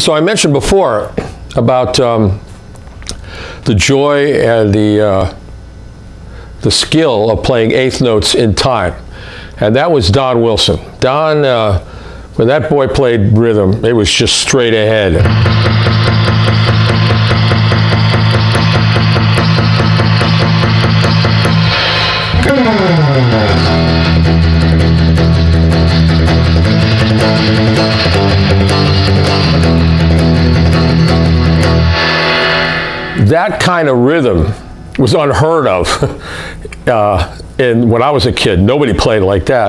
So I mentioned before about the joy and the skill of playing eighth notes in time, and that was Don Wilson. Don, when that boy played rhythm, it was just straight ahead. That kind of rhythm was unheard of when I was a kid. Nobody played like that.